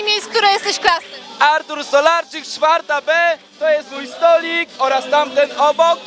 imię i z której jesteś klasy? Artur Solarczyk, 4B, to jest mój stolik oraz tamten obok.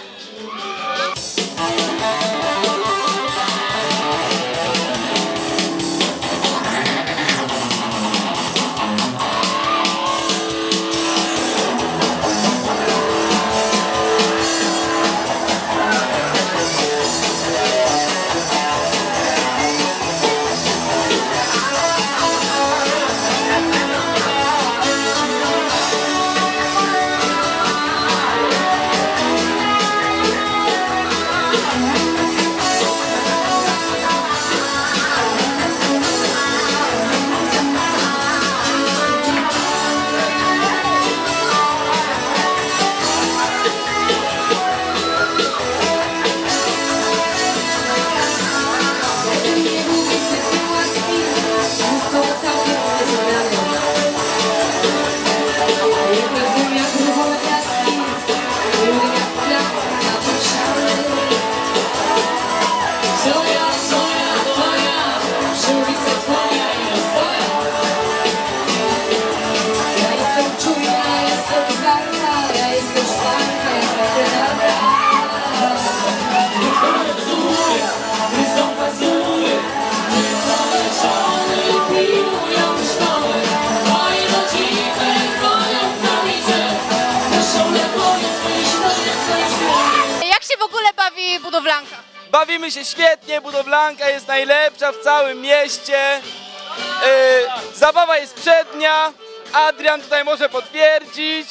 Bawimy się świetnie, budowlanka jest najlepsza w całym mieście. Zabawa jest przednia, Adrian tutaj może potwierdzić.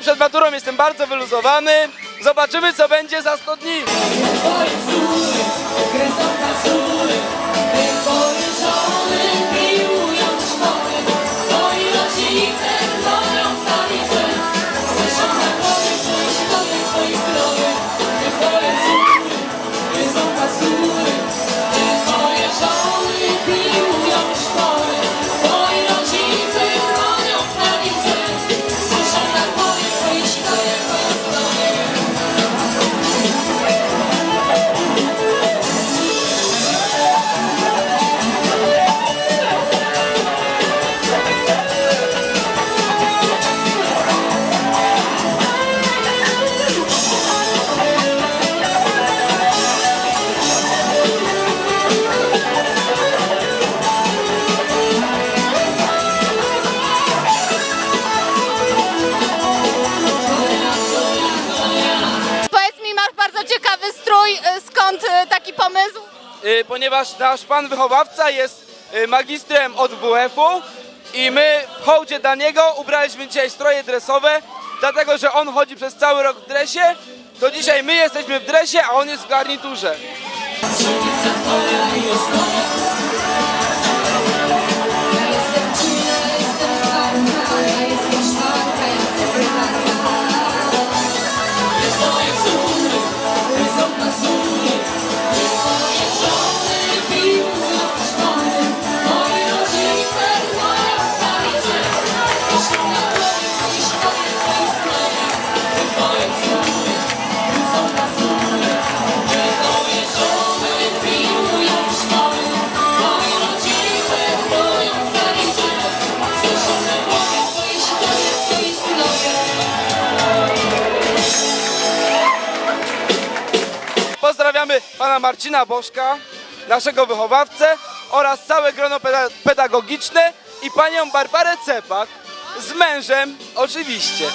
Przed maturą jestem bardzo wyluzowany. Zobaczymy, co będzie za 100 dni. Skąd taki pomysł? Ponieważ nasz pan wychowawca jest magistrem od WF-u i my w hołdzie dla niego ubraliśmy dzisiaj stroje dresowe, dlatego że on chodzi przez cały rok w dresie, to dzisiaj my jesteśmy w dresie, a on jest w garniturze. Pozdrawiamy pana Marcina Bożka, naszego wychowawcę, oraz całe grono pedagogiczne i panią Barbarę Cepak z mężem oczywiście.